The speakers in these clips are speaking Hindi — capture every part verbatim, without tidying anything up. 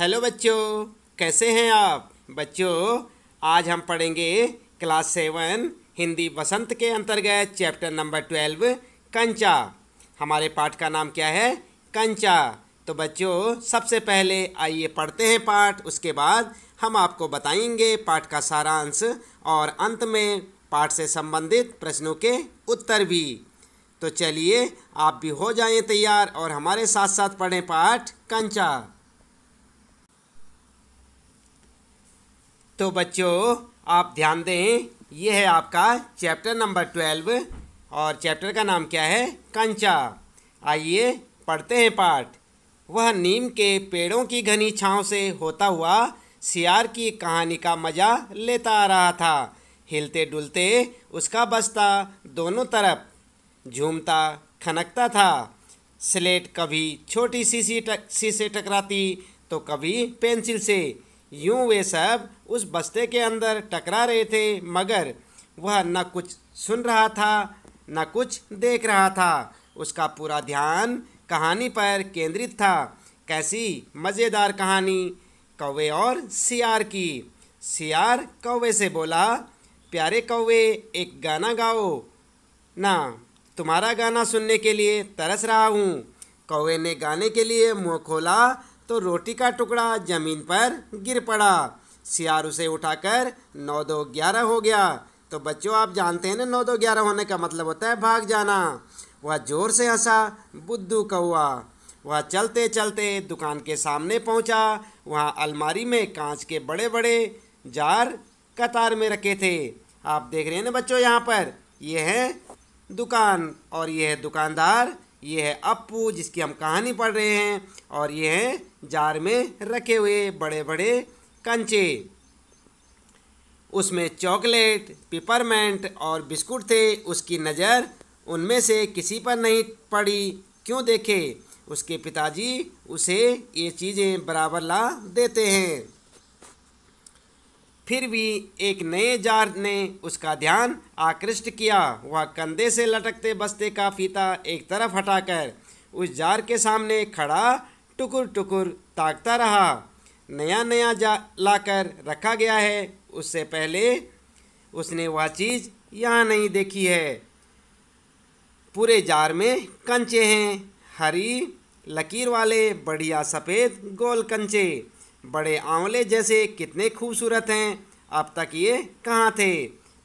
हेलो बच्चों, कैसे हैं आप? बच्चों आज हम पढ़ेंगे क्लास सेवन हिंदी वसंत के अंतर्गत चैप्टर नंबर ट्वेल्व कंचा। हमारे पाठ का नाम क्या है? कंचा। तो बच्चों सबसे पहले आइए पढ़ते हैं पाठ, उसके बाद हम आपको बताएंगे पाठ का सारांश और अंत में पाठ से संबंधित प्रश्नों के उत्तर भी। तो चलिए आप भी हो जाएं तैयार और हमारे साथ साथ पढ़ें पाठ कंचा। तो बच्चों आप ध्यान दें, यह है आपका चैप्टर नंबर ट्वेल्व और चैप्टर का नाम क्या है? कंचा। आइए पढ़ते हैं पाठ। वह नीम के पेड़ों की घनी छाँव से होता हुआ सियार की कहानी का मज़ा लेता आ रहा था। हिलते डुलते उसका बस्ता दोनों तरफ झूमता खनकता था। स्लेट कभी छोटी शीशी टक शीशे टकराती तो कभी पेंसिल से। यूं वे सब उस बस्ते के अंदर टकरा रहे थे, मगर वह न कुछ सुन रहा था न कुछ देख रहा था। उसका पूरा ध्यान कहानी पर केंद्रित था। कैसी मज़ेदार कहानी, कौवे और सियार की। सियार कौवे से बोला, प्यारे कौवे एक गाना गाओ ना, तुम्हारा गाना सुनने के लिए तरस रहा हूँ। कौवे ने गाने के लिए मुँह खोला तो रोटी का टुकड़ा ज़मीन पर गिर पड़ा। सियार उसे उठाकर नौ दो ग्यारह हो गया। तो बच्चों आप जानते हैं ना, नौ दो ग्यारह होने का मतलब होता है भाग जाना। वह जोर से हंसा, बुद्धू कौआ। वह चलते चलते दुकान के सामने पहुंचा। वहाँ अलमारी में कांच के बड़े बड़े जार कतार में रखे थे। आप देख रहे हैं ना बच्चों, यहाँ पर यह है दुकान और यह है दुकानदार, यह है अप्पू जिसकी हम कहानी पढ़ रहे हैं, और यह है जार में रखे हुए बड़े बड़े कंचे। उसमें चॉकलेट, पिपरमेंट और बिस्कुट थे। उसकी नज़र उनमें से किसी पर नहीं पड़ी। क्यों देखे, उसके पिताजी उसे ये चीज़ें बराबर ला देते हैं। फिर भी एक नए जार ने उसका ध्यान आकृष्ट किया। वह कंधे से लटकते बस्ते का फीता एक तरफ हटाकर उस जार के सामने खड़ा टुकुर टुकुर ताकता रहा। नया नया जा लाकर रखा गया है, उससे पहले उसने वह चीज़ यहाँ नहीं देखी है। पूरे जार में कंचे हैं, हरी लकीर वाले बढ़िया सफ़ेद गोल कंचे। बड़े आंवले जैसे कितने खूबसूरत हैं, अब तक ये कहाँ थे?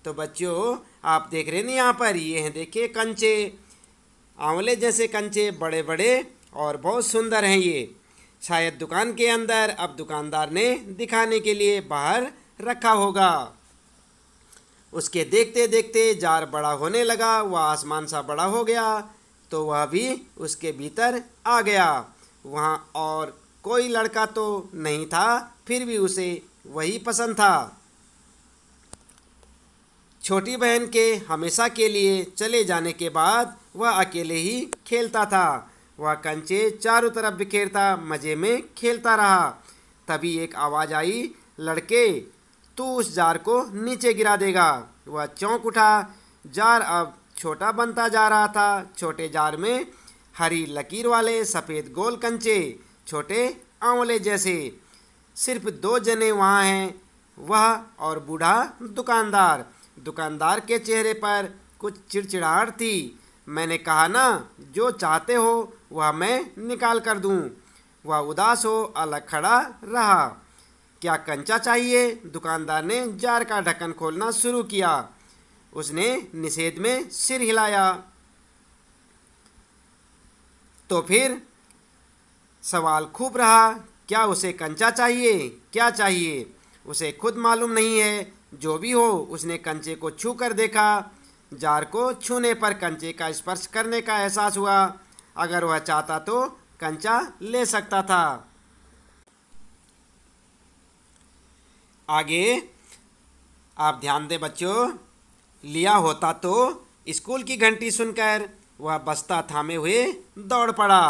तो बच्चों आप देख रहे हैं यहाँ पर ये हैं, देखिए कंचे, आंवले जैसे कंचे, बड़े बड़े और बहुत सुंदर हैं ये। शायद दुकान के अंदर अब दुकानदार ने दिखाने के लिए बाहर रखा होगा। उसके देखते देखते जार बड़ा होने लगा, वह आसमान सा बड़ा हो गया, तो वह भी उसके भीतर आ गया। वहाँ और कोई लड़का तो नहीं था, फिर भी उसे वही पसंद था। छोटी बहन के हमेशा के लिए चले जाने के बाद वह अकेले ही खेलता था। वह कंचे चारों तरफ बिखेरता मज़े में खेलता रहा। तभी एक आवाज़ आई, लड़के तू उस जार को नीचे गिरा देगा। वह चौंक उठा। जार अब छोटा बनता जा रहा था। छोटे जार में हरी लकीर वाले सफ़ेद गोल कंचे, छोटे आंवले जैसे। सिर्फ दो जने वहाँ हैं, वह और बूढ़ा दुकानदार। दुकानदार के चेहरे पर कुछ चिड़चिड़ाहट थी। मैंने कहा ना, जो चाहते हो वह मैं निकाल कर दूँ। वह उदास हो अलग खड़ा रहा। क्या कंचा चाहिए? दुकानदार ने जार का ढक्कन खोलना शुरू किया। उसने निषेध में सिर हिलाया। तो फिर सवाल खूब रहा, क्या उसे कंचा चाहिए? क्या चाहिए? उसे खुद मालूम नहीं है। जो भी हो, उसने कंचे को छू कर देखा। जार को छूने पर कंचे का स्पर्श करने का एहसास हुआ। अगर वह चाहता तो कंचा ले सकता था। आगे आप ध्यान दें बच्चों, लिया होता तो। स्कूल की घंटी सुनकर वह बस्ता थामे हुए दौड़ पड़ा।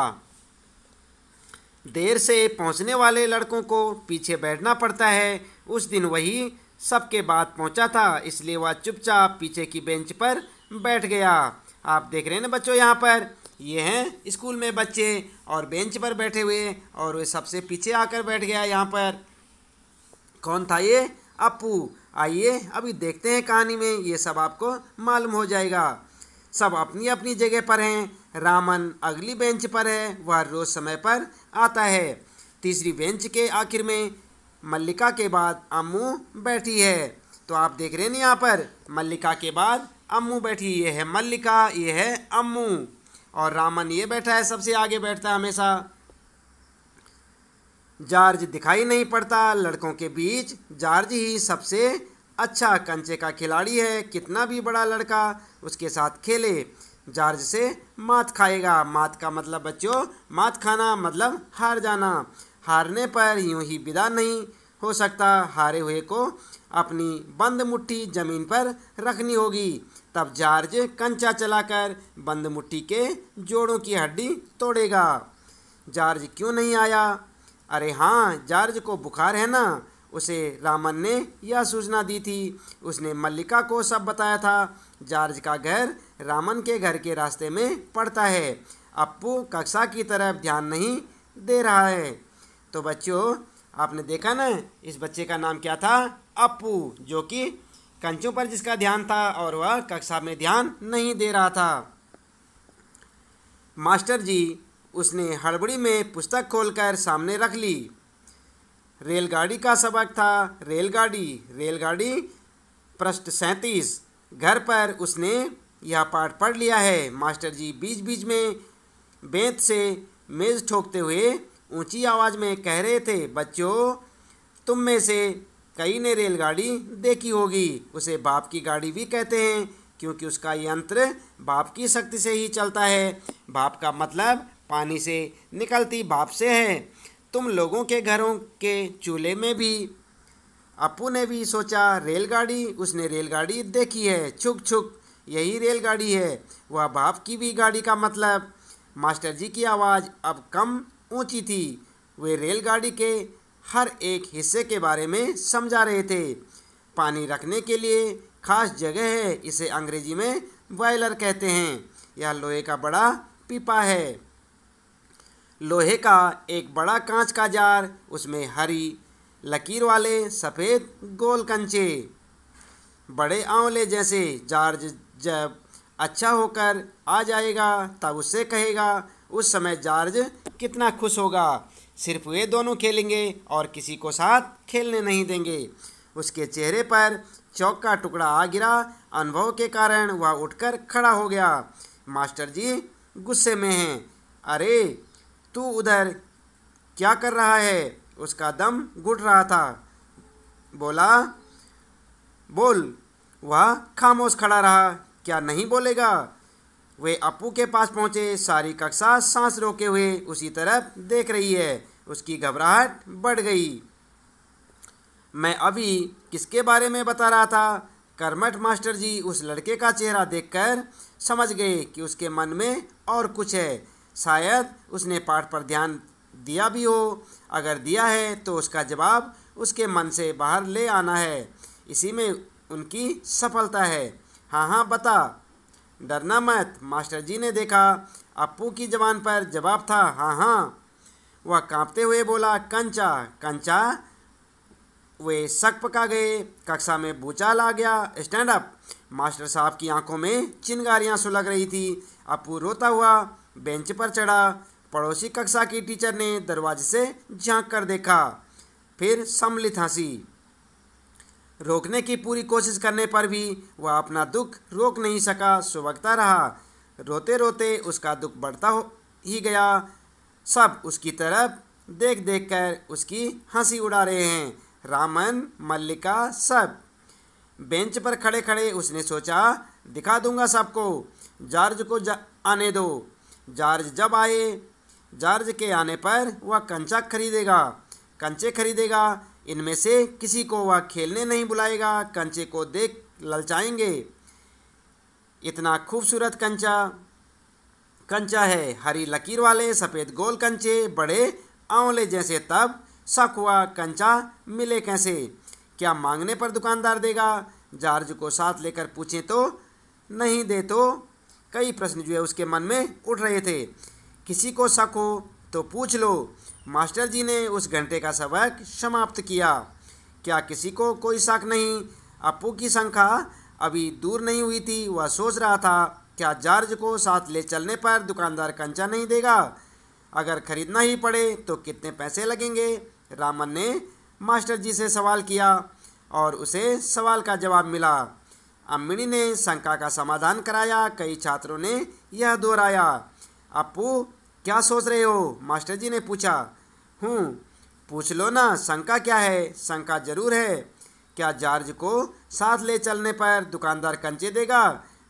देर से पहुंचने वाले लड़कों को पीछे बैठना पड़ता है। उस दिन वही सबके बाद पहुंचा था, इसलिए वह चुपचाप पीछे की बेंच पर बैठ गया। आप देख रहे हैं ना बच्चों, यहाँ पर ये हैं स्कूल में बच्चे और बेंच पर बैठे हुए, और वे सबसे पीछे आकर बैठ गया। यहाँ पर कौन था? ये अपू। आइए अभी देखते हैं कहानी में, ये सब आपको मालूम हो जाएगा। सब अपनी अपनी जगह पर हैं। रामन अगली बेंच पर है, वह रोज़ समय पर आता है। तीसरी बेंच के आखिर में मल्लिका के बाद अम्मू बैठी है। तो आप देख रहे हैं यहाँ पर मल्लिका के बाद अम्मू बैठी, ये है मल्लिका, ये है अम्मू, और रामन ये बैठा है, सबसे आगे बैठता है हमेशा। जार्ज दिखाई नहीं पड़ता। लड़कों के बीच जार्ज ही सबसे अच्छा कंचे का खिलाड़ी है। कितना भी बड़ा लड़का उसके साथ खेले, जार्ज से मात खाएगा। मात का मतलब बच्चों, मात खाना मतलब हार जाना। हारने पर यूं ही विदा नहीं हो सकता। हारे हुए को अपनी बंद मुट्ठी जमीन पर रखनी होगी। तब जार्ज कंचा चलाकर बंद मुट्ठी के जोड़ों की हड्डी तोड़ेगा। जार्ज क्यों नहीं आया? अरे हाँ, जार्ज को बुखार है ना, उसे रामन ने यह सूचना दी थी। उसने मल्लिका को सब बताया था। जार्ज का घर रामन के घर के रास्ते में पड़ता है। अप्पू कक्षा की तरफ ध्यान नहीं दे रहा है। तो बच्चों आपने देखा ना, इस बच्चे का नाम क्या था? अप्पू, जो कि कंचों पर जिसका ध्यान था और वह कक्षा में ध्यान नहीं दे रहा था। मास्टर जी, उसने हड़बड़ी में पुस्तक खोलकर सामने रख ली। रेलगाड़ी का सबक था। रेलगाड़ी रेलगाड़ी पृष्ठ सैंतीस। घर पर उसने यह पाठ पढ़ लिया है। मास्टर जी बीच बीच में बेंत से मेज़ ठोकते हुए ऊंची आवाज़ में कह रहे थे, बच्चों तुम में से कई ने रेलगाड़ी देखी होगी। उसे बाप की गाड़ी भी कहते हैं, क्योंकि उसका यंत्र बाप की शक्ति से ही चलता है। बाप का मतलब पानी से निकलती भाप से है। तुम लोगों के घरों के चूल्हे में भी। अप्पू ने भी सोचा रेलगाड़ी, उसने रेलगाड़ी देखी है, छुक छुक, यही रेलगाड़ी है, वह बाप की भी गाड़ी का मतलब। मास्टर जी की आवाज़ अब कम ऊंची थी। वे रेलगाड़ी के हर एक हिस्से के बारे में समझा रहे थे। पानी रखने के लिए खास जगह है, इसे अंग्रेजी में बॉयलर कहते हैं। यह लोहे का बड़ा पीपा है, लोहे का एक बड़ा कांच का जार, उसमें हरी लकीर वाले सफ़ेद गोल कंचे, बड़े आंवले जैसे। जार्ज जब अच्छा होकर आ जाएगा तब उससे कहेगा। उस समय जार्ज कितना खुश होगा। सिर्फ वे दोनों खेलेंगे और किसी को साथ खेलने नहीं देंगे। उसके चेहरे पर चौक का टुकड़ा आ गिरा। अनुभव के कारण वह उठकर खड़ा हो गया। मास्टर जी गुस्से में हैं। अरे तू उधर क्या कर रहा है? उसका दम घुट रहा था। बोला बोल। वह खामोश खड़ा रहा। क्या नहीं बोलेगा? वे अप्पू के पास पहुँचे। सारी कक्षा सांस रोके हुए उसी तरफ देख रही है। उसकी घबराहट बढ़ गई। मैं अभी किसके बारे में बता रहा था? कर्मठ मास्टर जी उस लड़के का चेहरा देखकर समझ गए कि उसके मन में और कुछ है। शायद उसने पाठ पर ध्यान दिया भी हो। अगर दिया है तो उसका जवाब उसके मन से बाहर ले आना है। इसी में उनकी सफलता है। हाँ हाँ बता, डरना मत। मास्टर जी ने देखा अप्पू की जबान पर जवाब था। हाँ हाँ वह कांपते हुए बोला, कंचा। कंचा? वे शक पका गए। कक्षा में भूचाल आ गया। Stand up. मास्टर साहब की आंखों में चिंगारियां सुलग रही थी। अप्पू रोता हुआ बेंच पर चढ़ा। पड़ोसी कक्षा की टीचर ने दरवाजे से झांक कर देखा, फिर सम्मिलित हंसी। रोकने की पूरी कोशिश करने पर भी वह अपना दुख रोक नहीं सका। सुबकता रहा। रोते रोते उसका दुख बढ़ता हो ही गया। सब उसकी तरफ देख देख कर उसकी हंसी उड़ा रहे हैं। रामन, मल्लिका, सब। बेंच पर खड़े खड़े उसने सोचा, दिखा दूंगा सबको। जार्ज को जा, आने दो। जार्ज जब आए, जार्ज के आने पर वह कंचा खरीदेगा, कंचे खरीदेगा। इनमें से किसी को वह खेलने नहीं बुलाएगा। कंचे को देख ललचाएंगे। इतना खूबसूरत कंचा कंचा है, हरी लकीर वाले सफ़ेद गोल कंचे, बड़े आंवले जैसे। तब शक हुआ, कंचा मिले कैसे? क्या मांगने पर दुकानदार देगा? जार्ज को साथ लेकर पूछें तो नहीं दे तो कई प्रश्न जो है उसके मन में उठ रहे थे। किसी को शक हो तो पूछ लो। मास्टर जी ने उस घंटे का सबक समाप्त किया। क्या किसी को कोई शक नहीं? अप्पू की शंका अभी दूर नहीं हुई थी। वह सोच रहा था, क्या जॉर्ज को साथ ले चलने पर दुकानदार कंचा नहीं देगा? अगर खरीदना ही पड़े तो कितने पैसे लगेंगे? रामन ने मास्टर जी से सवाल किया और उसे सवाल का जवाब मिला। अम्मिनी ने शंका का समाधान कराया। कई छात्रों ने यह दोहराया। अप्पू, क्या सोच रहे हो? मास्टर जी ने पूछा। हूँ, पूछ लो ना, शंका क्या है? शंका जरूर है। क्या जॉर्ज को साथ ले चलने पर दुकानदार कंचे देगा?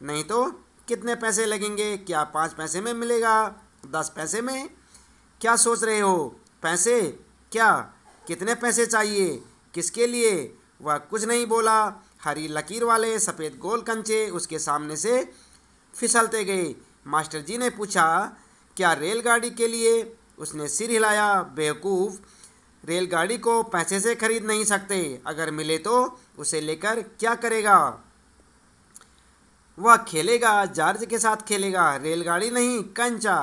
नहीं तो कितने पैसे लगेंगे? क्या पाँच पैसे में मिलेगा? दस पैसे में? क्या सोच रहे हो? पैसे? क्या? कितने पैसे चाहिए? किसके लिए? वह कुछ नहीं बोला। हरी लकीर वाले सफ़ेद गोल कंचे उसके सामने से फिसलते गए। मास्टर जी ने पूछा, क्या रेलगाड़ी के लिए? उसने सिर हिलाया। बेवकूफ़, रेलगाड़ी को पैसे से खरीद नहीं सकते। अगर मिले तो उसे लेकर क्या करेगा? वह खेलेगा, जॉर्ज के साथ खेलेगा। रेलगाड़ी नहीं, कंचा।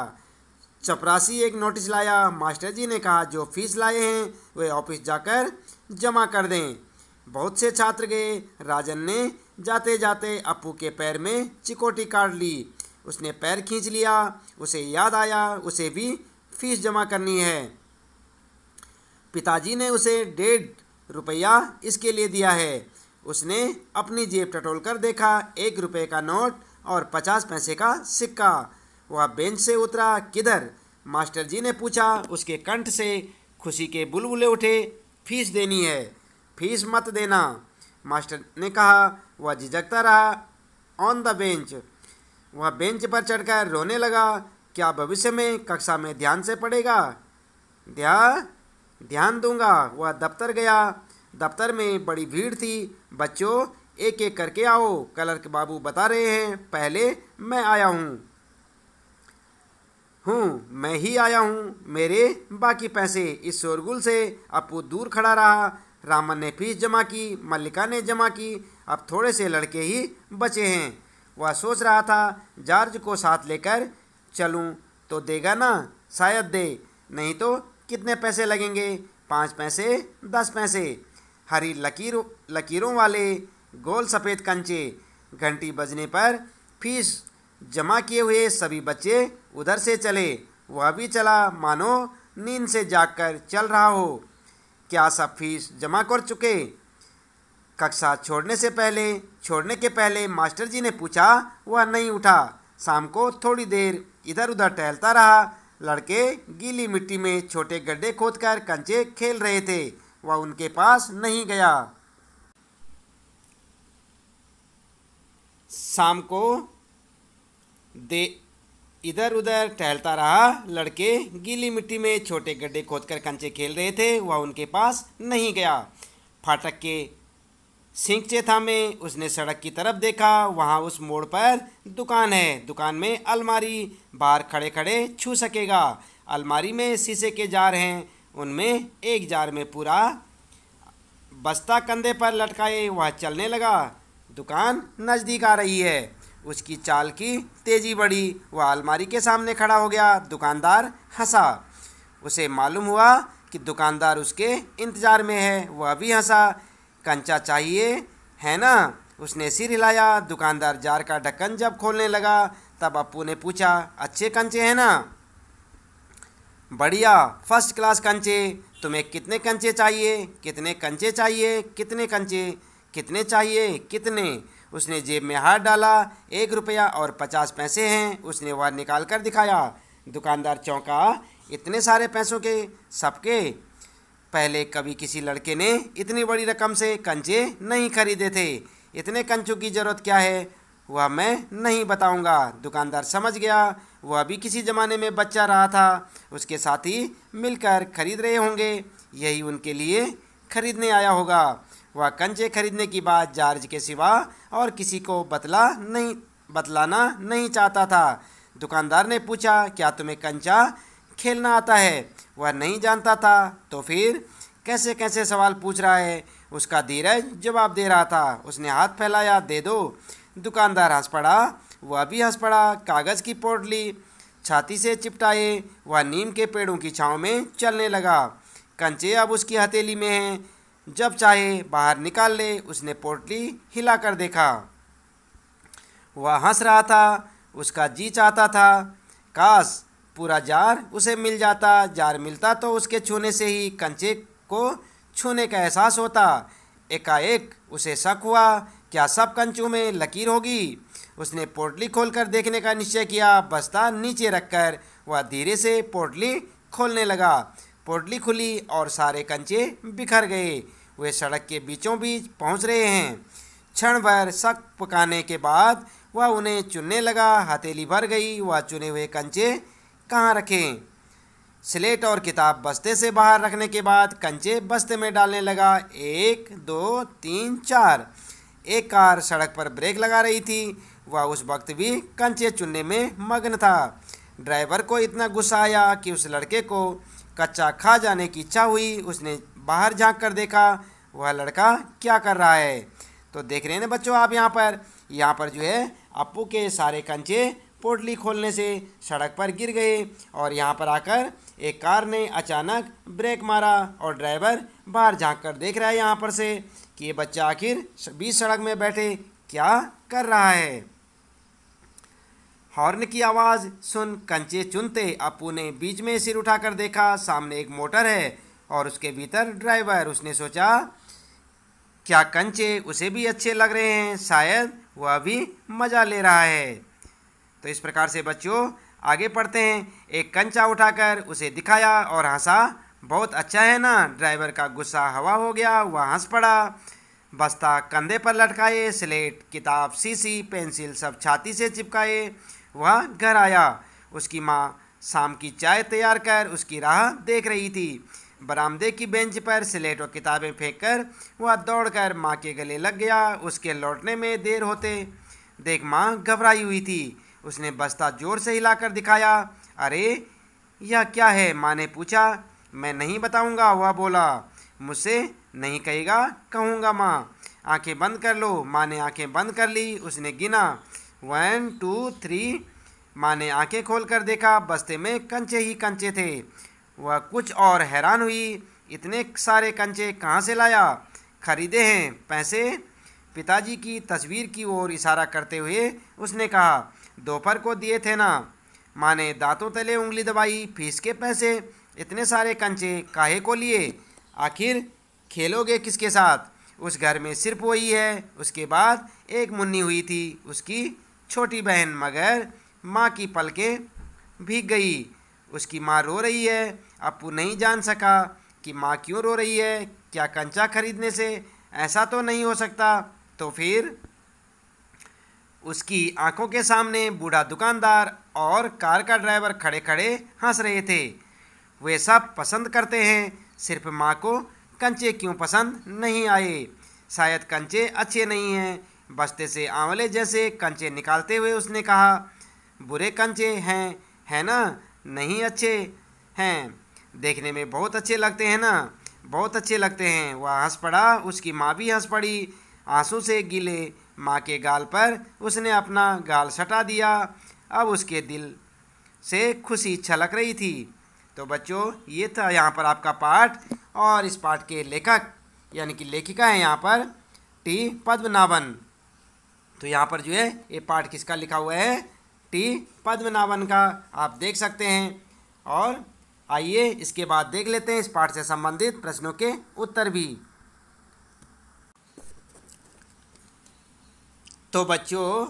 चपरासी एक नोटिस लाया। मास्टर जी ने कहा, जो फीस लाए हैं वे ऑफिस जाकर जमा कर दें। बहुत से छात्र गए। राजन ने जाते जाते अप्पू के पैर में चिकोटी काट ली। उसने पैर खींच लिया। उसे याद आया, उसे भी फीस जमा करनी है। पिताजी ने उसे डेढ़ रुपया इसके लिए दिया है। उसने अपनी जेब टटोल कर देखा। एक रुपये का नोट और पचास पैसे का सिक्का। वह बेंच से उतरा। किधर? मास्टर जी ने पूछा। उसके कंठ से खुशी के बुलबुले उठे। फीस देनी है। फीस मत देना, मास्टर ने कहा। वह झिझकता रहा। On the bench. वह बेंच पर चढ़कर रोने लगा। क्या भविष्य में कक्षा में ध्यान से पढ़ेगा? ध्यान ध्यान दूंगा। वह दफ्तर गया। दफ्तर में बड़ी भीड़ थी। बच्चों, एक एक करके आओ, क्लर्क बाबू बता रहे हैं। पहले मैं आया हूँ हूँ मैं ही आया हूँ। मेरे बाकी पैसे। इस शोरगुल से अप्पू दूर खड़ा रहा। रामन ने फीस जमा की, मल्लिका ने जमा की। अब थोड़े से लड़के ही बचे हैं। वह सोच रहा था, जॉर्ज को साथ लेकर चलूँ तो देगा ना? शायद दे, नहीं तो कितने पैसे लगेंगे? पाँच पैसे, दस पैसे। हरी लकीर लकीरों वाले गोल सफ़ेद कंचे। घंटी बजने पर फीस जमा किए हुए सभी बच्चे उधर से चले। वह भी चला, मानो नींद से जागकर चल रहा हो। क्या सब फीस जमा कर चुके? कक्षा छोड़ने से पहले छोड़ने के पहले मास्टर जी ने पूछा। वह नहीं उठा। शाम को थोड़ी देर इधर उधर टहलता रहा। लड़के गीली मिट्टी में छोटे गड्ढे खोदकर कंचे खेल रहे थे। वह उनके पास नहीं गया। शाम को दे इधर उधर टहलता रहा लड़के गीली मिट्टी में छोटे गड्ढे खोदकर कंचे खेल रहे थे। वह उनके पास नहीं गया। फाटक के सिंकचे थामे उसने सड़क की तरफ देखा। वहाँ उस मोड़ पर दुकान है। दुकान में अलमारी। बाहर खड़े खड़े छू सकेगा। अलमारी में शीशे के जार हैं। उनमें एक जार में पूरा बस्ता कंधे पर लटकाए वह चलने लगा। दुकान नज़दीक आ रही है। उसकी चाल की तेज़ी बढ़ी। वह अलमारी के सामने खड़ा हो गया। दुकानदार हंसा। उसे मालूम हुआ कि दुकानदार उसके इंतज़ार में है। वह भी हंसा। कंचा चाहिए है ना? उसने सिर हिलाया। दुकानदार जार का ढक्कन जब खोलने लगा तब अप्पू ने पूछा, अच्छे कंचे हैं ना? बढ़िया, फर्स्ट क्लास कंचे। तुम्हें कितने कंचे चाहिए? कितने कंचे चाहिए? कितने कंचे? कितने चाहिए? कितने? उसने जेब में हाथ डाला। एक रुपया और पचास पैसे हैं, उसने वह निकाल कर दिखाया। दुकानदार चौंका। इतने सारे पैसों के? सबके? पहले कभी किसी लड़के ने इतनी बड़ी रकम से कंचे नहीं खरीदे थे। इतने कंचों की ज़रूरत क्या है? वह मैं नहीं बताऊंगा। दुकानदार समझ गया। वह भी किसी ज़माने में बच्चा रहा था। उसके साथी मिलकर खरीद रहे होंगे। यही उनके लिए खरीदने आया होगा। वह कंचे खरीदने की बात जॉर्ज के सिवा और किसी को बतला नहीं बतलाना नहीं चाहता था। दुकानदार ने पूछा, क्या तुम्हें कंचा खेलना आता है? वह नहीं जानता था। तो फिर कैसे कैसे सवाल पूछ रहा है? उसका धीरज जवाब दे रहा था। उसने हाथ फैलाया, दे दो। दुकानदार हंस पड़ा। वह भी हंस पड़ा। कागज़ की पोटली छाती से चिपटाए वह नीम के पेड़ों की छाँव में चलने लगा। कंचे अब उसकी हथेली में हैं, जब चाहे बाहर निकाल ले। उसने पोटली हिला कर देखा, वह हंस रहा था। उसका जी चाहता था काश पूरा जार उसे मिल जाता। जार मिलता तो उसके छूने से ही कंचे को छूने का एहसास होता। एकाएक उसे शक हुआ, क्या सब कंचों में लकीर होगी। उसने पोटली खोलकर देखने का निश्चय किया। बस्ता नीचे रखकर वह धीरे से पोटली खोलने लगा। पोटली खुली और सारे कंचे बिखर गए। वे सड़क के बीचों बीच पहुँच रहे हैं। क्षण भर शक पकाने के बाद वह उन्हें चुनने लगा। हथेली भर गई। वह चुने हुए कंचे कहाँ रखें। स्लेट और किताब बस्ते से बाहर रखने के बाद कंचे बस्ते में डालने लगा। एक दो तीन चार। एक कार सड़क पर ब्रेक लगा रही थी। वह उस वक्त भी कंचे चुनने में मगन था। ड्राइवर को इतना गुस्सा आया कि उस लड़के को कच्चा खा जाने की इच्छा हुई। उसने बाहर झाँक कर देखा वह लड़का क्या कर रहा है। तो देख रहे हैं ना बच्चों आप, यहाँ पर यहाँ पर जो है अप्पू के सारे कंचे पोटली खोलने से सड़क पर गिर गए और यहाँ पर आकर एक कार ने अचानक ब्रेक मारा और ड्राइवर बाहर झांक कर देख रहा है यहाँ पर से कि ये बच्चा आखिर बीच सड़क में बैठे क्या कर रहा है। हॉर्न की आवाज़ सुन कंचे चुनते अप्पू ने बीच में सिर उठाकर देखा। सामने एक मोटर है और उसके भीतर ड्राइवर। उसने सोचा क्या कंचे उसे भी अच्छे लग रहे हैं, शायद वह भी मज़ा ले रहा है। तो इस प्रकार से बच्चों आगे पढ़ते हैं। एक कंचा उठाकर उसे दिखाया और हंसा, बहुत अच्छा है ना। ड्राइवर का गुस्सा हवा हो गया, वह हंस पड़ा। बस्ता कंधे पर लटकाए, स्लेट किताब शीशी पेंसिल सब छाती से चिपकाए वह घर आया। उसकी माँ शाम की चाय तैयार कर उसकी राह देख रही थी। बरामदे की बेंच पर स्लेट और किताबें फेंककर वह दौड़कर माँ के गले लग गया। उसके लौटने में देर होते देख माँ घबराई हुई थी। उसने बस्ता जोर से हिलाकर दिखाया। अरे यह क्या है, माँ ने पूछा। मैं नहीं बताऊंगा, वह बोला। मुझसे नहीं कहेगा, कहूँगा माँ। आंखें बंद कर लो, माँ ने आंखें बंद कर ली। उसने गिना वन टू थ्री। माँ ने आंखें खोलकर देखा, बस्ते में कंचे ही कंचे थे। वह कुछ और हैरान हुई, इतने सारे कंचे कहाँ से लाया। खरीदे हैं, पैसे, पिताजी की तस्वीर की ओर इशारा करते हुए उसने कहा। दोपहर को दिए थे ना, माँ ने दांतों तले उंगली दबाई। फीस के पैसे, इतने सारे कंचे काहे को लिए, आखिर खेलोगे किसके साथ। उस घर में सिर्फ वही है। उसके बाद एक मुन्नी हुई थी, उसकी छोटी बहन, मगर माँ की पलकें भीग गई। उसकी माँ रो रही है। अप्पू नहीं जान सका कि माँ क्यों रो रही है। क्या कंचा खरीदने से, ऐसा तो नहीं हो सकता। तो फिर उसकी आंखों के सामने बूढ़ा दुकानदार और कार का ड्राइवर खड़े खड़े हंस रहे थे। वे सब पसंद करते हैं, सिर्फ माँ को कंचे क्यों पसंद नहीं आए। शायद कंचे अच्छे नहीं हैं। बस्ते से आंवले जैसे कंचे निकालते हुए उसने कहा, बुरे कंचे हैं है ना, नहीं अच्छे हैं, देखने में बहुत अच्छे लगते हैं ना, बहुत अच्छे लगते हैं। वह हंस पड़ा। उसकी माँ भी हंस पड़ी। आंसू से गीले माँ के गाल पर उसने अपना गाल सटा दिया। अब उसके दिल से खुशी छलक रही थी। तो बच्चों ये था यहाँ पर आपका पाठ, और इस पाठ के लेखक यानी कि लेखिका है यहाँ पर टी पद्मनाभन। तो यहाँ पर जो है ये पाठ किसका लिखा हुआ है, टी पद्मनाभन का, आप देख सकते हैं। और आइए इसके बाद देख लेते हैं इस पाठ से संबंधित प्रश्नों के उत्तर भी। तो बच्चों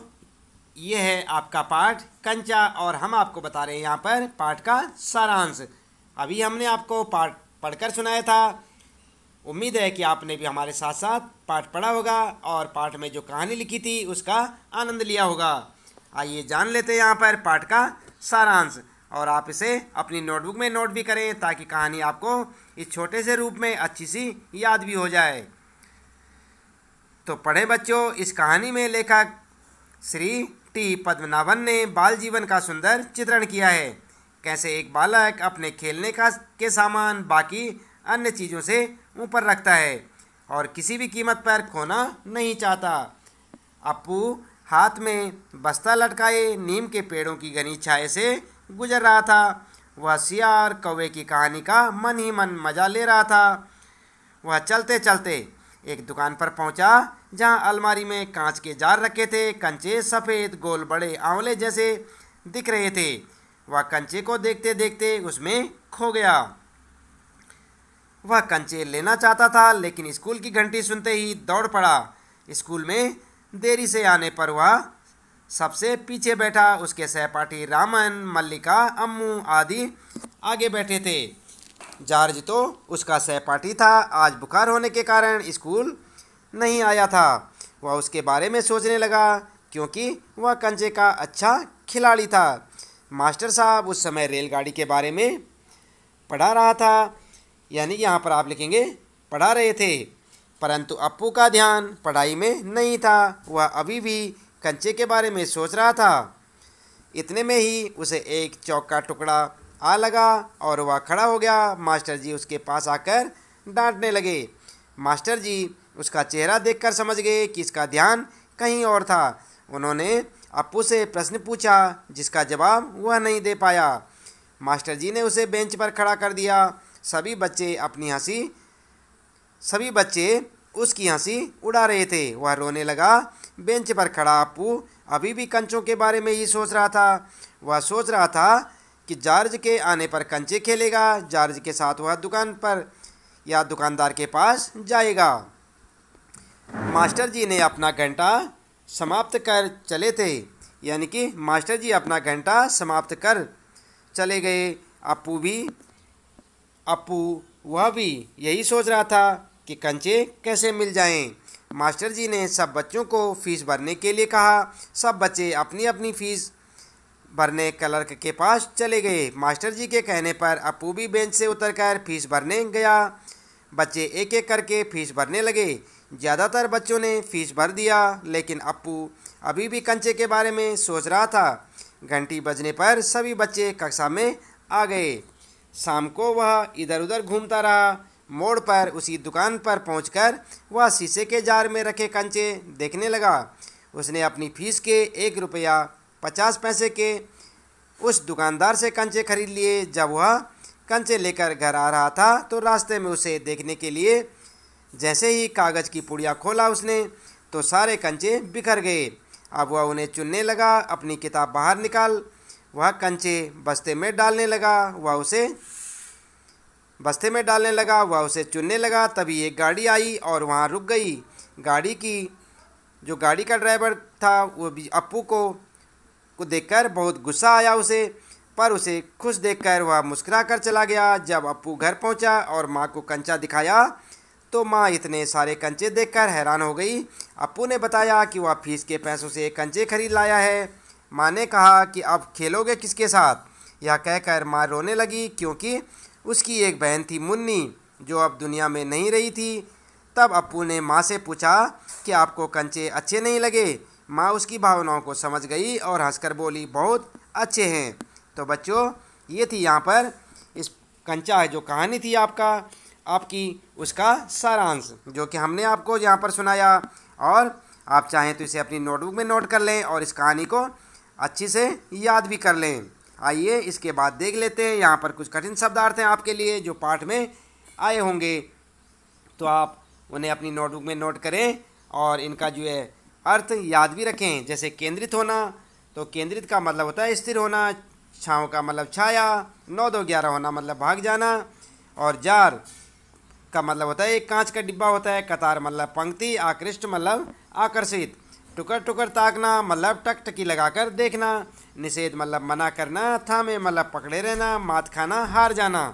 ये है आपका पाठ कंचा, और हम आपको बता रहे हैं यहाँ पर पाठ का सारांश। अभी हमने आपको पाठ पढ़कर सुनाया था। उम्मीद है कि आपने भी हमारे साथ साथ पाठ पढ़ा होगा और पाठ में जो कहानी लिखी थी उसका आनंद लिया होगा। आइए जान लेते हैं यहाँ पर पाठ का सारांश, और आप इसे अपनी नोटबुक में नोट भी करें ताकि कहानी आपको इस छोटे से रूप में अच्छी सी याद भी हो जाए। तो पढ़ें बच्चों, इस कहानी में लेखक श्री टी पद्मनाभन ने बाल जीवन का सुंदर चित्रण किया है। कैसे एक बालक अपने खेलने का के सामान बाकी अन्य चीज़ों से ऊपर रखता है और किसी भी कीमत पर खोना नहीं चाहता। अप्पू हाथ में बस्ता लटकाए नीम के पेड़ों की घनी छाया से गुजर रहा था। वह सियार कौवे की कहानी का मन ही मन मजा ले रहा था। वह चलते चलते एक दुकान पर पहुंचा, जहां अलमारी में कांच के जार रखे थे। कंचे सफ़ेद गोल बड़े आंवले जैसे दिख रहे थे। वह कंचे को देखते देखते उसमें खो गया। वह कंचे लेना चाहता था, लेकिन स्कूल की घंटी सुनते ही दौड़ पड़ा। स्कूल में देरी से आने पर वह सबसे पीछे बैठा। उसके सहपाठी रामन, मल्लिका, अम्मू आदि आगे बैठे थे। जार्ज तो उसका सहपाठी था, आज बुखार होने के कारण स्कूल नहीं आया था। वह उसके बारे में सोचने लगा, क्योंकि वह कंचे का अच्छा खिलाड़ी था। मास्टर साहब उस समय रेलगाड़ी के बारे में पढ़ा रहा था, यानी यहाँ पर आप लिखेंगे पढ़ा रहे थे, परंतु अप्पू का ध्यान पढ़ाई में नहीं था। वह अभी भी कंचे के बारे में सोच रहा था। इतने में ही उसे एक चौक का टुकड़ा आ लगा और वह खड़ा हो गया। मास्टर जी उसके पास आकर डांटने लगे। मास्टर जी उसका चेहरा देखकर समझ गए कि इसका ध्यान कहीं और था। उन्होंने अप्पू से प्रश्न पूछा, जिसका जवाब वह नहीं दे पाया। मास्टर जी ने उसे बेंच पर खड़ा कर दिया। सभी बच्चे अपनी हंसी सभी बच्चे उसकी हंसी उड़ा रहे थे। वह रोने लगा। बेंच पर खड़ा अप्पू अभी भी कंचों के बारे में ही सोच रहा था। वह सोच रहा था कि जार्ज के आने पर कंचे खेलेगा। जार्ज के साथ वह दुकान पर या दुकानदार के पास जाएगा। मास्टर जी ने अपना घंटा समाप्त कर चले थे, यानी कि मास्टर जी अपना घंटा समाप्त कर चले गए। अप्पू भी अप्पू वह भी यही सोच रहा था कि कंचे कैसे मिल जाएं। मास्टर जी ने सब बच्चों को फीस भरने के लिए कहा। सब बच्चे अपनी अपनी फीस भरने क्लर्क के पास चले गए। मास्टर जी के कहने पर अप्पू भी बेंच से उतरकर फीस भरने गया। बच्चे एक एक करके फीस भरने लगे। ज़्यादातर बच्चों ने फीस भर दिया, लेकिन अप्पू अभी भी कंचे के बारे में सोच रहा था। घंटी बजने पर सभी बच्चे कक्षा में आ गए। शाम को वह इधर उधर घूमता रहा। मोड़ पर उसी दुकान पर पहुंचकर वह शीशे के जार में रखे कंचे देखने लगा। उसने अपनी फीस के एक रुपया पचास पैसे के उस दुकानदार से कंचे खरीद लिए। जब वह कंचे लेकर घर आ रहा था, तो रास्ते में उसे देखने के लिए जैसे ही कागज़ की पुड़िया खोला उसने, तो सारे कंचे बिखर गए। अब वह उन्हें चुनने लगा। अपनी किताब बाहर निकाल वह कंचे बस्ते में डालने लगा वह उसे बस्ते में डालने लगा वह उसे चुनने लगा। तभी एक गाड़ी आई और वहाँ रुक गई। गाड़ी की जो गाड़ी का ड्राइवर था, वो भी अप्पू को को देखकर बहुत गुस्सा आया उसे, पर उसे खुश देखकर वह मुस्कुरा कर चला गया। जब अप्पू घर पहुँचा और माँ को कंचा दिखाया, तो माँ इतने सारे कंचे देखकर हैरान हो गई। अप्पू ने बताया कि वह फीस के पैसों से कंचे खरीद लाया है। माँ ने कहा कि अब खेलोगे किसके साथ? यह कहकर माँ रोने लगी, क्योंकि उसकी एक बहन थी मुन्नी, जो अब दुनिया में नहीं रही थी। तब अप्पू ने माँ से पूछा कि आपको कंचे अच्छे नहीं लगे? माँ उसकी भावनाओं को समझ गई और हंसकर बोली, बहुत अच्छे हैं। तो बच्चों, ये थी यहाँ पर इस कंचा है जो कहानी थी आपका आपकी उसका सारांश, जो कि हमने आपको यहाँ पर सुनाया। और आप चाहें तो इसे अपनी नोटबुक में नोट कर लें और इस कहानी को अच्छे से याद भी कर लें। आइए इसके बाद देख लेते हैं, यहाँ पर कुछ कठिन शब्दार्थ हैं आपके लिए जो पाठ में आए होंगे, तो आप उन्हें अपनी नोटबुक में नोट करें और इनका जो है अर्थ याद भी रखें। जैसे केंद्रित होना, तो केंद्रित का मतलब होता है स्थिर होना। छाँव का मतलब छाया। नौ दो ग्यारह होना मतलब भाग जाना। और जार का मतलब होता है एक कांच का डिब्बा होता है। कतार मतलब पंक्ति। आकृष्ट मतलब आकर्षित। टुकर टुकर ताकना मतलब टकटकी लगाकर देखना। निषेध मतलब मना करना। थामे मतलब पकड़े रहना। मात खाना हार जाना।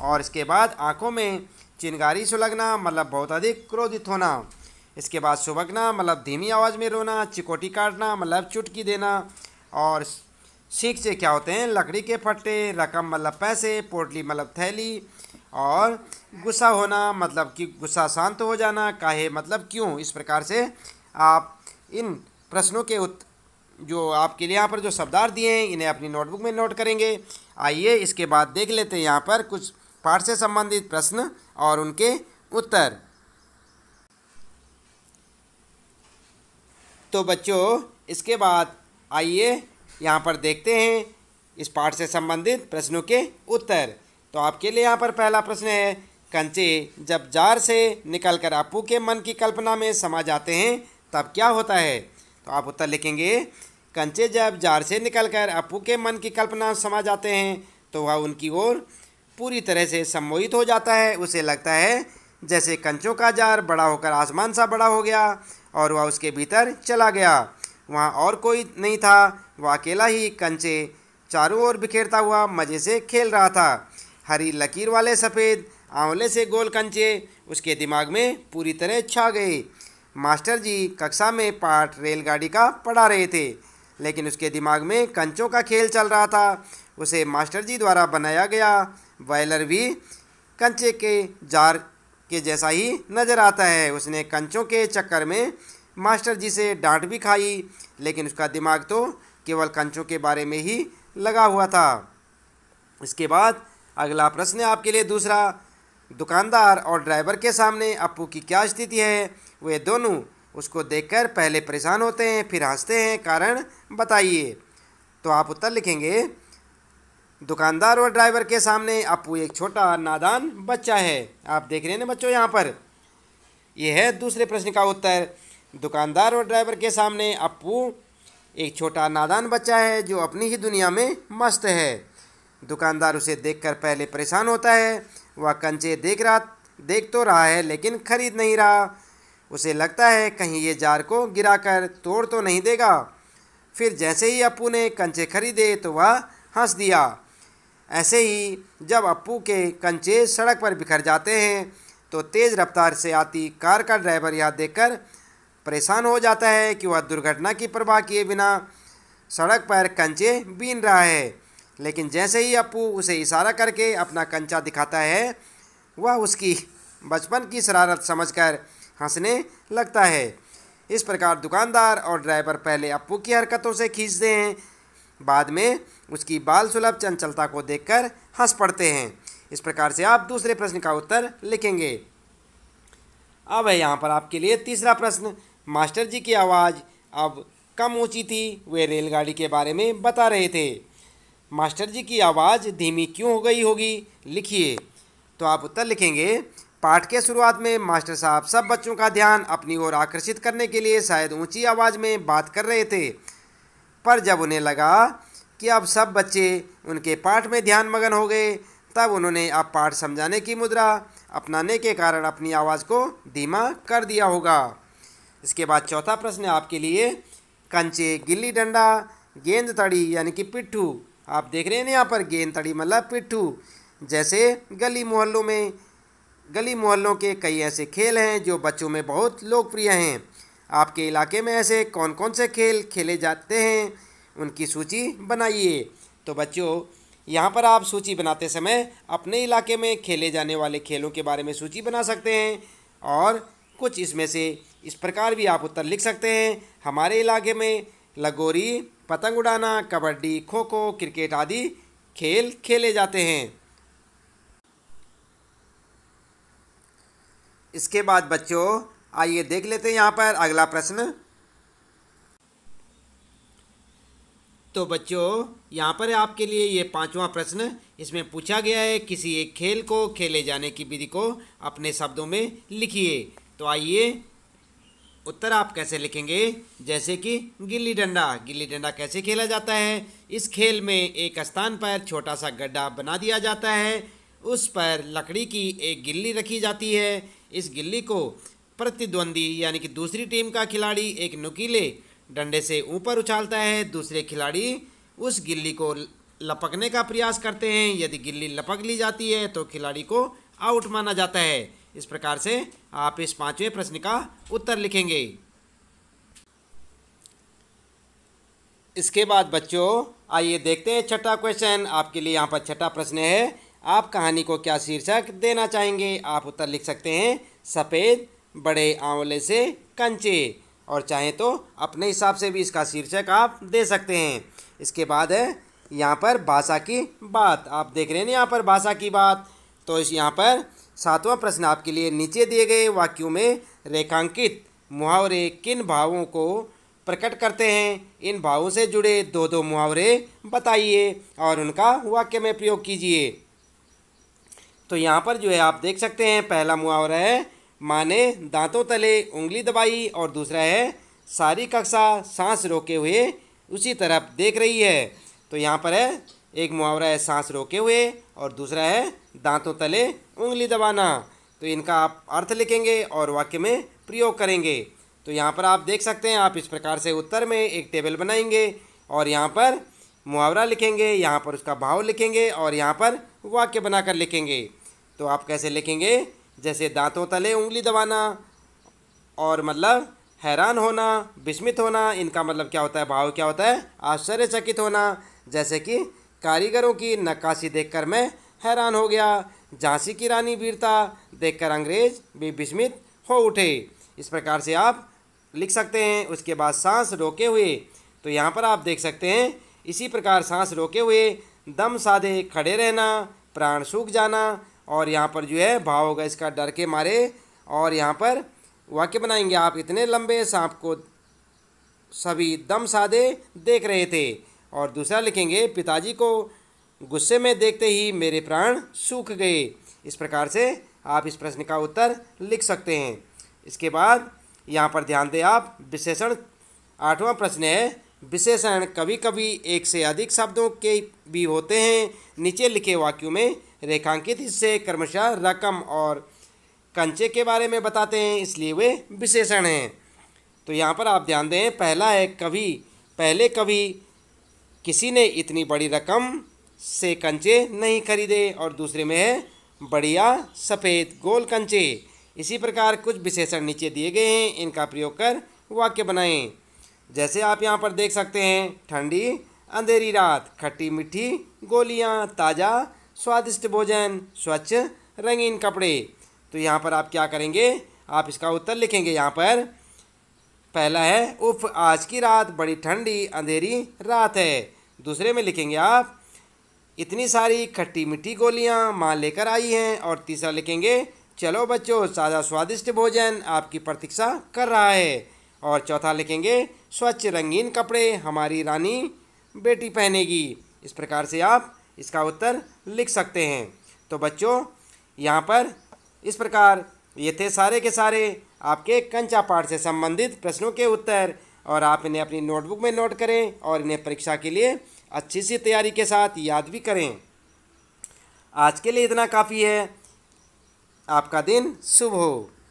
और इसके बाद आंखों में चिंगारी सुलगना मतलब बहुत अधिक क्रोधित होना। इसके बाद सुबकना मतलब धीमी आवाज़ में रोना। चिकोटी काटना मतलब चुटकी देना। और सींचे क्या होते हैं? लकड़ी के फट्टे। रकम मतलब पैसे। पोटली मतलब थैली। और गुस्सा होना मतलब कि गुस्सा शांत हो जाना। काहे मतलब क्यों। इस प्रकार से आप इन प्रश्नों के उत जो आपके लिए यहाँ पर जो शब्दार्थ दिए हैं, इन्हें अपनी नोटबुक में नोट करेंगे। आइए इसके बाद देख लेते हैं यहाँ पर कुछ पाठ से संबंधित प्रश्न और उनके उत्तर। तो बच्चों, इसके बाद आइए यहाँ पर देखते हैं इस पाठ से संबंधित प्रश्नों के उत्तर। तो आपके लिए यहाँ पर पहला प्रश्न है, कंचे जब जार से निकलकर अपू के मन की कल्पना में समा जाते हैं तब क्या होता है। तो आप उत्तर लिखेंगे, कंचे जब जार से निकलकर अपू के मन की कल्पना समा जाते हैं तो वह उनकी ओर पूरी तरह से सम्मोहित हो जाता है। उसे लगता है जैसे कंचों का जार बड़ा होकर आसमान सा बड़ा हो गया और वह उसके भीतर चला गया। वहाँ और कोई नहीं था, वह अकेला ही कंचे चारों ओर बिखेरता हुआ मज़े से खेल रहा था। हरी लकीर वाले सफ़ेद आंवले से गोल कंचे उसके दिमाग में पूरी तरह छा गए। मास्टर जी कक्षा में पाठ रेलगाड़ी का पढ़ा रहे थे, लेकिन उसके दिमाग में कंचों का खेल चल रहा था। उसे मास्टर जी द्वारा बनाया गया बॉयलर भी कंचे के जार के जैसा ही नज़र आता है। उसने कंचों के चक्कर में मास्टर जी से डांट भी खाई, लेकिन उसका दिमाग तो केवल कंचों के बारे में ही लगा हुआ था। इसके बाद अगला प्रश्न है आपके लिए दूसरा, दुकानदार और ड्राइवर के सामने अपू की क्या स्थिति है। वे दोनों उसको देखकर पहले परेशान होते हैं, फिर हंसते हैं, कारण बताइए। तो आप उत्तर लिखेंगे, दुकानदार और ड्राइवर के सामने अपू एक छोटा नादान बच्चा है। आप देख रहे हैं ना बच्चों, यहाँ पर यह है दूसरे प्रश्न का उत्तर। दुकानदार और ड्राइवर के सामने अपू एक छोटा नादान बच्चा है जो अपनी ही दुनिया में मस्त है। दुकानदार उसे देखकर पहले परेशान होता है। वह कंचे देख रहा देख तो रहा है लेकिन खरीद नहीं रहा। उसे लगता है कहीं ये जार को गिराकर तोड़ तो नहीं देगा। फिर जैसे ही अप्पू ने कंचे खरीदे तो वह हंस दिया। ऐसे ही जब अप्पू के कंचे सड़क पर बिखर जाते हैं तो तेज़ रफ्तार से आती कार का ड्राइवर यह देखकर परेशान हो जाता है कि वह दुर्घटना की परवाह किए बिना सड़क पर कंचे बीन रहा है। लेकिन जैसे ही अप्पू उसे इशारा करके अपना कंचा दिखाता है, वह उसकी बचपन की शरारत समझकर हंसने लगता है। इस प्रकार दुकानदार और ड्राइवर पहले अप्पू की हरकतों से खींचते हैं, बाद में उसकी बाल सुलभ चंचलता को देखकर हंस पड़ते हैं। इस प्रकार से आप दूसरे प्रश्न का उत्तर लिखेंगे। अब है यहाँ पर आपके लिए तीसरा प्रश्न, मास्टर जी की आवाज़ अब कम ऊंची थी, वे रेलगाड़ी के बारे में बता रहे थे। मास्टर जी की आवाज़ धीमी क्यों हो गई होगी, लिखिए। तो आप उत्तर लिखेंगे, पाठ के शुरुआत में मास्टर साहब सब बच्चों का ध्यान अपनी ओर आकर्षित करने के लिए शायद ऊंची आवाज़ में बात कर रहे थे, पर जब उन्हें लगा कि अब सब बच्चे उनके पाठ में ध्यान मगन हो गए, तब उन्होंने अब पाठ समझाने की मुद्रा अपनाने के कारण अपनी आवाज़ को धीमा कर दिया होगा। इसके बाद चौथा प्रश्न आपके लिए, कंचे गिल्ली डंडा गेंद तड़ी यानी कि पिट्ठू। आप देख रहे हैं यहाँ पर गेंद तड़ी मतलब पिट्ठू जैसे गली मोहल्लों में गली मोहल्लों के कई ऐसे खेल हैं जो बच्चों में बहुत लोकप्रिय हैं। आपके इलाके में ऐसे कौन कौन से खेल खेले जाते हैं, उनकी सूची बनाइए। तो बच्चों यहाँ पर आप सूची बनाते समय अपने इलाके में खेले जाने वाले खेलों के बारे में सूची बना सकते हैं और कुछ इसमें से इस प्रकार भी आप उत्तर लिख सकते हैं। हमारे इलाके में लगोरी, पतंग उड़ाना, कबड्डी, खो खो, क्रिकेट आदि खेल खेले जाते हैं। इसके बाद बच्चों आइए देख लेते हैं यहाँ पर अगला प्रश्न। तो बच्चों यहाँ पर आपके लिए ये पांचवा प्रश्न, इसमें पूछा गया है किसी एक खेल को खेले जाने की विधि को अपने शब्दों में लिखिए। तो आइए उत्तर आप कैसे लिखेंगे, जैसे कि गिल्ली डंडा। गिल्ली डंडा कैसे खेला जाता है, इस खेल में एक स्थान पर छोटा सा गड्ढा बना दिया जाता है, उस पर लकड़ी की एक गिल्ली रखी जाती है। इस गिल्ली को प्रतिद्वंदी यानी कि दूसरी टीम का खिलाड़ी एक नुकीले डंडे से ऊपर उछालता है। दूसरे खिलाड़ी उस गिल्ली को लपकने का प्रयास करते हैं, यदि गिल्ली लपक ली जाती है तो खिलाड़ी को आउट माना जाता है। इस प्रकार से आप इस पांचवें प्रश्न का उत्तर लिखेंगे। इसके बाद बच्चों आइए देखते हैं छठा क्वेश्चन। आपके लिए यहाँ पर छठा प्रश्न है, आप कहानी को क्या शीर्षक देना चाहेंगे। आप उत्तर लिख सकते हैं, सफ़ेद बड़े आंवले से कंचे, और चाहें तो अपने हिसाब से भी इसका शीर्षक आप दे सकते हैं। इसके बाद है यहाँ पर भाषा की बात। आप देख रहे हैं यहाँ पर भाषा की बात। तो इस यहाँ पर सातवां प्रश्न आपके लिए, नीचे दिए गए वाक्यों में रेखांकित मुहावरे किन भावों को प्रकट करते हैं। इन भावों से जुड़े दो दो मुहावरे बताइए और उनका वाक्य में प्रयोग कीजिए। तो यहाँ पर जो है आप देख सकते हैं, पहला मुहावरा है माँ ने दांतों तले उंगली दबाई और दूसरा है सारी कक्षा सांस रोके हुए उसी तरफ देख रही है। तो यहाँ पर है एक मुहावरा है सांस रोके हुए और दूसरा है दांतों तले उंगली दबाना। तो इनका आप अर्थ लिखेंगे और वाक्य में प्रयोग करेंगे। तो यहाँ पर आप देख सकते हैं, आप इस प्रकार से उत्तर में एक टेबल बनाएंगे और यहाँ पर मुहावरा लिखेंगे, यहाँ पर उसका भाव लिखेंगे और यहाँ पर वाक्य बनाकर लिखेंगे। तो आप कैसे लिखेंगे, जैसे दांतों तले उंगली दबाना और मतलब हैरान होना, विस्मित होना, इनका मतलब क्या होता है, भाव क्या होता है, आश्चर्यचकित होना। जैसे कि कारीगरों की नक्काशी देखकर मैं हैरान हो गया, झांसी की रानी वीरता देखकर अंग्रेज भी विस्मित हो उठे। इस प्रकार से आप लिख सकते हैं। उसके बाद सांस रोके हुए, तो यहाँ पर आप देख सकते हैं, इसी प्रकार सांस रोके हुए दम साधे खड़े रहना, प्राण सूख जाना और यहाँ पर जो है भाव होगा इसका डर के मारे। और यहाँ पर वाक्य बनाएंगे, आप इतने लंबे सांप को सभी दम साधे देख रहे थे। और दूसरा लिखेंगे, पिताजी को गुस्से में देखते ही मेरे प्राण सूख गए। इस प्रकार से आप इस प्रश्न का उत्तर लिख सकते हैं। इसके बाद यहाँ पर ध्यान दें आप, विशेषण आठवां प्रश्न है। विशेषण कभी कभी एक से अधिक शब्दों के भी होते हैं। नीचे लिखे वाक्यों में रेखांकित हिस्से क्रमशः रकम और कंचे के बारे में बताते हैं, इसलिए वे विशेषण हैं। तो यहाँ पर आप ध्यान दें, पहला है कभी, पहले कभी किसी ने इतनी बड़ी रकम से कंचे नहीं खरीदे। और दूसरे में है बढ़िया सफ़ेद गोल कंचे। इसी प्रकार कुछ विशेषण नीचे दिए गए हैं, इनका प्रयोग कर वाक्य बनाएं। जैसे आप यहाँ पर देख सकते हैं, ठंडी अंधेरी रात, खट्टी मीठी गोलियाँ, ताज़ा स्वादिष्ट भोजन, स्वच्छ रंगीन कपड़े। तो यहाँ पर आप क्या करेंगे, आप इसका उत्तर लिखेंगे। यहाँ पर पहला है उफ आज की रात बड़ी ठंडी अंधेरी रात है। दूसरे में लिखेंगे आप इतनी सारी खट्टी मीठी गोलियाँ माँ लेकर आई हैं। और तीसरा लिखेंगे चलो बच्चों सादा स्वादिष्ट भोजन आपकी प्रतीक्षा कर रहा है। और चौथा लिखेंगे स्वच्छ रंगीन कपड़े हमारी रानी बेटी पहनेगी। इस प्रकार से आप इसका उत्तर लिख सकते हैं। तो बच्चों यहाँ पर इस प्रकार ये थे सारे के सारे आपके कंचा पाठ से संबंधित प्रश्नों के उत्तर। और आप इन्हें अपनी नोटबुक में नोट करें और इन्हें परीक्षा के लिए अच्छी सी तैयारी के साथ याद भी करें। आज के लिए इतना काफ़ी है। आपका दिन शुभ हो।